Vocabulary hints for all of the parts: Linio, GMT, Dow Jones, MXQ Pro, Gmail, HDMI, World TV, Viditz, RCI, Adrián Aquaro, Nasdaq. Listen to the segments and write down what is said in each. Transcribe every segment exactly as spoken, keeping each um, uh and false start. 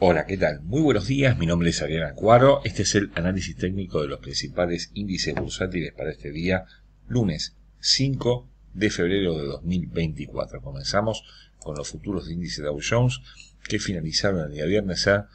Hola, ¿qué tal? Muy buenos días, mi nombre es Adrián Aquaro. Este es el análisis técnico de los principales índices bursátiles para este día, lunes cinco de febrero de dos mil veinticuatro. Comenzamos con los futuros de índice Dow Jones, que finalizaron el día viernes a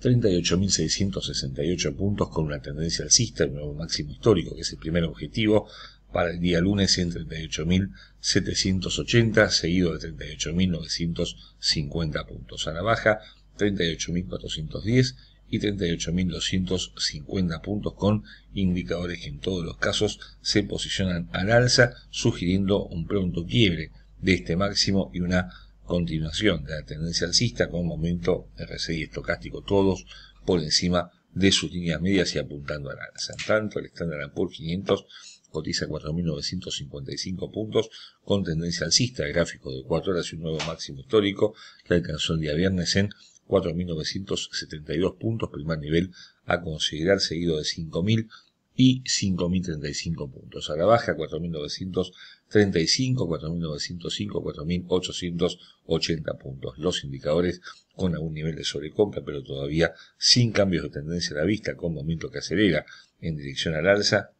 treinta y ocho mil seiscientos sesenta y ocho puntos, con una tendencia alcista, un nuevo máximo histórico, que es el primer objetivo para el día lunes, en treinta y ocho mil setecientos ochenta, seguido de treinta y ocho mil novecientos cincuenta puntos. A la baja, treinta y ocho mil cuatrocientos diez y treinta y ocho mil doscientos cincuenta puntos, con indicadores que en todos los casos se posicionan al alza, sugiriendo un pronto quiebre de este máximo y una continuación de la tendencia alcista, con momento R C I estocástico todos por encima de sus líneas medias y apuntando al alza. En tanto, el Standard and Poor's quinientos cotiza cuatro mil novecientos cincuenta y cinco puntos, con tendencia alcista, gráfico de cuatro horas y un nuevo máximo histórico que alcanzó el día viernes en cuatro mil novecientos setenta y dos puntos, primer nivel a considerar, seguido de cinco mil y cinco mil treinta y cinco puntos. A la baja, cuatro mil novecientos treinta y cinco, cuatro mil novecientos cinco, cuatro mil ochocientos ochenta puntos. Los indicadores con algún nivel de sobrecompra, pero todavía sin cambios de tendencia a la vista, con movimiento que acelera en dirección al alza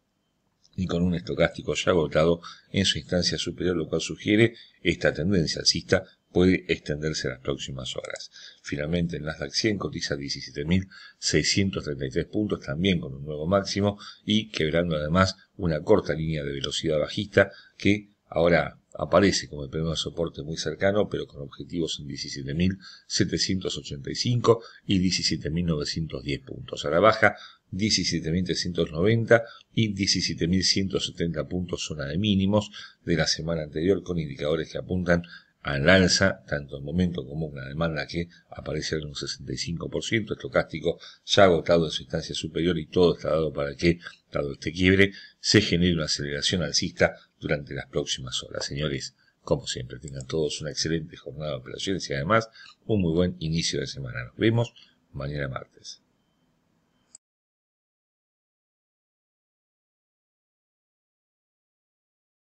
y con un estocástico ya agotado en su instancia superior, lo cual sugiere esta tendencia alcista puede extenderse en las próximas horas. Finalmente, el Nasdaq cien cotiza diecisiete mil seiscientos treinta y tres puntos, también con un nuevo máximo y quebrando además una corta línea de velocidad bajista que ahora aparece como el primer soporte muy cercano, pero con objetivos en diecisiete mil setecientos ochenta y cinco y diecisiete mil novecientos diez puntos. A la baja, diecisiete mil trescientos noventa y diecisiete mil ciento setenta puntos, zona de mínimos de la semana anterior, con indicadores que apuntan al alza, tanto en momento como una demanda que aparece en un sesenta y cinco por ciento, estocástico ya agotado en su instancia superior, y todo está dado para que, dado este quiebre, se genere una aceleración alcista durante las próximas horas. Señores, como siempre, tengan todos una excelente jornada de operaciones y además un muy buen inicio de semana. Nos vemos mañana martes.